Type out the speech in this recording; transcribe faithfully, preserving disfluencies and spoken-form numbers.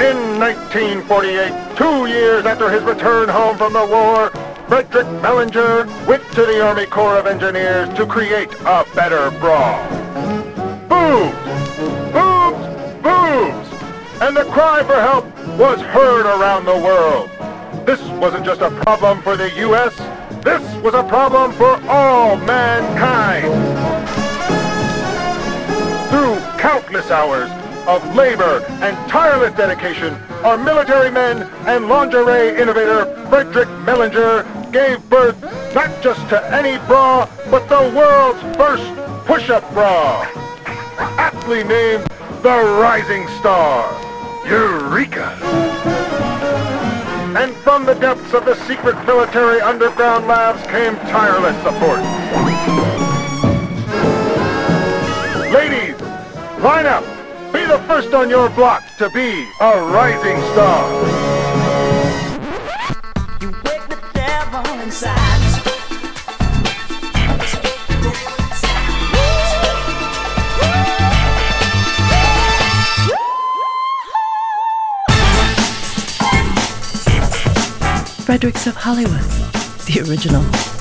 In nineteen forty-eight, two years after his return home from the war, Frederick Mellinger went to the Army Corps of Engineers to create a better brawl. Boobs! Boobs! Boobs! And the cry for help was heard around the world. This wasn't just a problem for the U S, this was a problem for all mankind. Through countless hours of labor and tireless dedication, our military men and lingerie innovator Frederick Mellinger gave birth not just to any bra, but the world's first push-up bra, aptly named the Rising Star. Eureka! And from the depths of the secret military underground labs came tireless support. Ladies, line up. Be the first on your block to be a rising star. You wake the devil inside. Frederick's of Hollywood, the original.